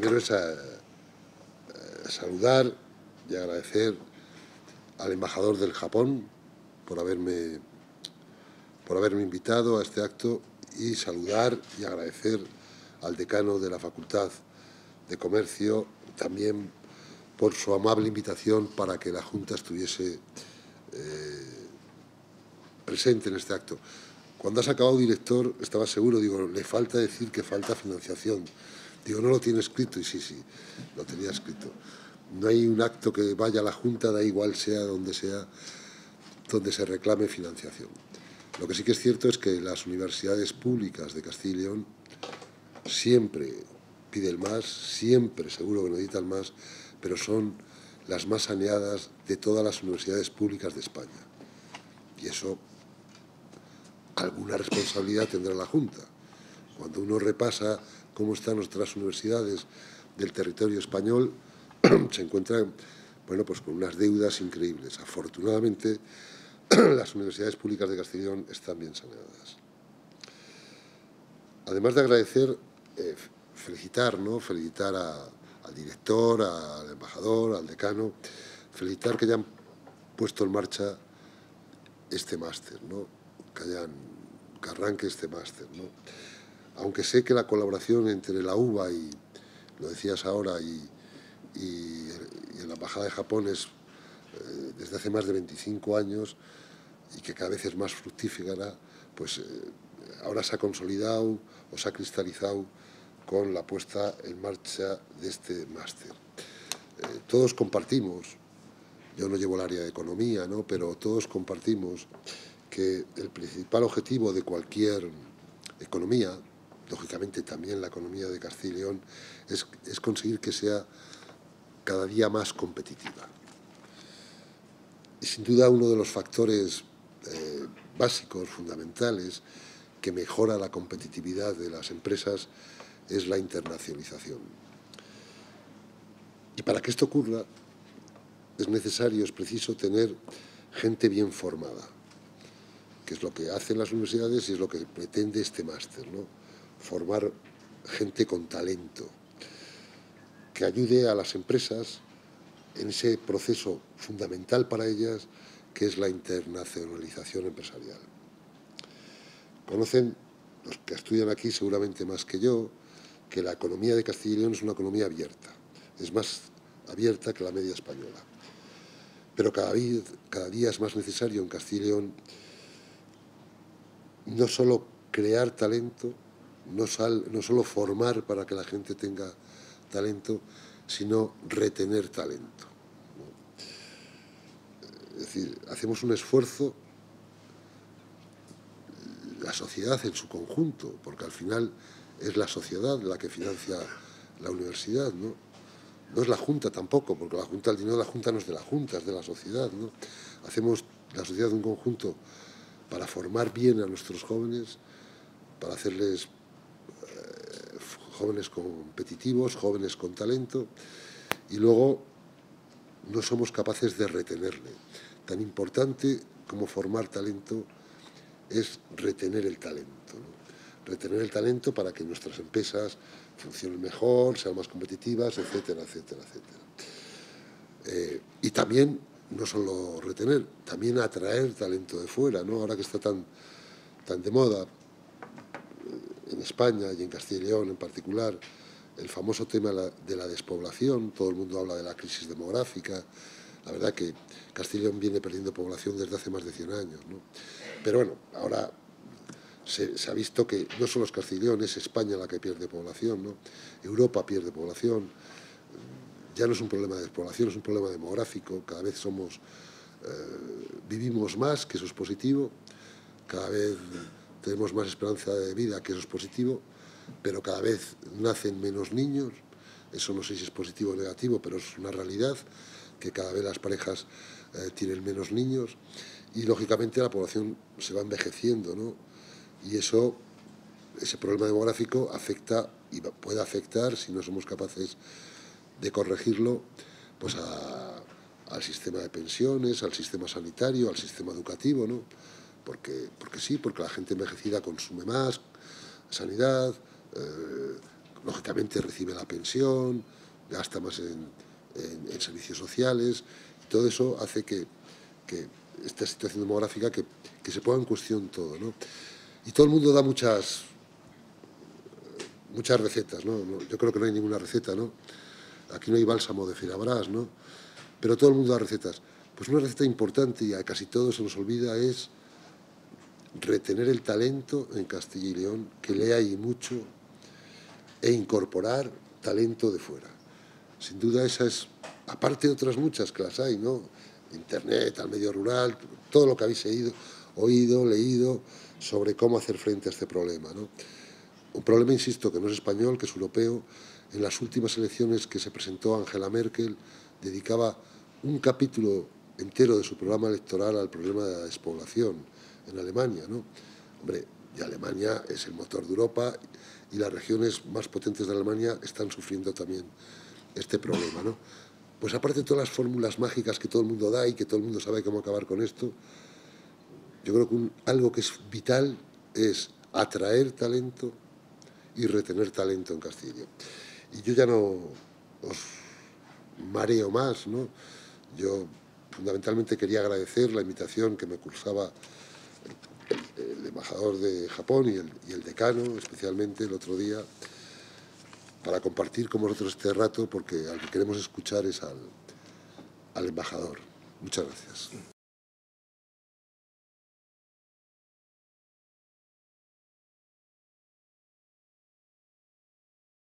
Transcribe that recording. primero es a saludar y agradecer al embajador del Japón por haberme invitado a este acto, y saludar y agradecer al decano de la Facultad de Comercio también por su amable invitación para que la Junta estuviese presente en este acto. Cuando has acabado, director, estaba seguro, digo, le falta decir que falta financiación. Digo, no lo tiene escrito, y sí, lo tenía escrito. No hay un acto que vaya a la Junta, da igual sea, donde se reclame financiación. Lo que sí que es cierto es que las universidades públicas de Castilla y León siempre piden más, siempre, seguro que necesitan más, pero son las más saneadas de todas las universidades públicas de España. Y eso, alguna responsabilidad tendrá la Junta. Cuando uno repasa cómo están nuestras universidades del territorio español, se encuentran, bueno, pues con unas deudas increíbles. Afortunadamente, las universidades públicas de Castilla y León están bien saneadas. Además de agradecer, felicitar, ¿no? Felicitar al director, al embajador, al decano, felicitar que hayan puesto en marcha este máster, ¿no? Que arranque este máster, ¿no? Aunque sé que la colaboración entre la UVA y, lo decías ahora, y la Embajada de Japón es desde hace más de 25 años y que cada vez es más fructífera, pues ahora se ha consolidado o se ha cristalizado con la puesta en marcha de este máster. Todos compartimos, yo no llevo el área de economía, ¿no? Pero todos compartimos que el principal objetivo de cualquier economía, lógicamente también la economía de Castilla y León, es conseguir que sea cada día más competitiva. Y sin duda uno de los factores básicos, fundamentales, que mejora la competitividad de las empresas es la internacionalización. Y para que esto ocurra es necesario, es preciso tener gente bien formada, que es lo que hacen las universidades y es lo que pretende este máster, ¿no? Formar gente con talento, que ayude a las empresas en ese proceso fundamental para ellas, que es la internacionalización empresarial. Conocen, los que estudian aquí seguramente más que yo, que la economía de Castilla y León es una economía abierta, es más abierta que la media española. Pero cada día es más necesario en Castilla y León no solo crear talento, no solo formar para que la gente tenga talento, sino retener talento, ¿no? Es decir, hacemos un esfuerzo, la sociedad en su conjunto, porque al final es la sociedad la que financia la universidad, ¿no? No es la Junta tampoco, porque la Junta, el dinero de la Junta no es de la Junta, es de la sociedad, ¿no? Hacemos la sociedad un conjunto para formar bien a nuestros jóvenes, para hacerles jóvenes competitivos, jóvenes con talento, y luego no somos capaces de retenerle. Tan importante como formar talento es retener el talento, ¿no? Retener el talento para que nuestras empresas funcionen mejor, sean más competitivas, etcétera, etcétera, etcétera. Y también, no solo retener, también atraer talento de fuera, ¿no? Ahora que está tan de moda en España y en Castilla y León en particular, el famoso tema de la despoblación, todo el mundo habla de la crisis demográfica. La verdad que Castilla y León viene perdiendo población desde hace más de 100 años, ¿no? Pero bueno, ahora se ha visto que no solo es Castilla y León, es España la que pierde población, ¿no? Europa pierde población, ya no es un problema de despoblación, es un problema demográfico, cada vez vivimos más, que eso es positivo, cada vez tenemos más esperanza de vida, que eso es positivo, pero cada vez nacen menos niños, eso no sé si es positivo o negativo, pero es una realidad, que cada vez las parejas tienen menos niños y lógicamente la población se va envejeciendo, ¿no? Y eso, ese problema demográfico afecta y puede afectar, si no somos capaces de corregirlo, pues al sistema de pensiones, al sistema sanitario, al sistema educativo, ¿no? Porque sí, porque la gente envejecida consume más sanidad, lógicamente recibe la pensión, gasta más en servicios sociales, y todo eso hace que esta situación demográfica que se ponga en cuestión todo, ¿no? Y todo el mundo da muchas recetas, ¿no? Yo creo que no hay ninguna receta, ¿no? Aquí no hay bálsamo de Filabrás, ¿no? Pero todo el mundo da recetas. Pues una receta importante, y a casi todos se nos olvida, es retener el talento en Castilla y León, que le hay mucho, e incorporar talento de fuera. Sin duda esa es, aparte de otras muchas que las hay, ¿no? Internet, al medio rural, todo lo que habéis oído, leído sobre cómo hacer frente a este problema, ¿no? Un problema, insisto, que no es español, que es europeo. En las últimas elecciones que se presentó Ángela Merkel, dedicaba un capítulo entero de su programa electoral al problema de la despoblación en Alemania, ¿no? Hombre, y Alemania es el motor de Europa y las regiones más potentes de Alemania están sufriendo también este problema, ¿no? Pues aparte de todas las fórmulas mágicas que todo el mundo da y que todo el mundo sabe cómo acabar con esto, yo creo que algo que es vital es atraer talento y retener talento en Castilla. Y yo ya no os mareo más, ¿no? Yo fundamentalmente quería agradecer la invitación que me cursaba el embajador de Japón y el decano, especialmente el otro día, para compartir con vosotros este rato, porque al que queremos escuchar es al embajador. Muchas gracias.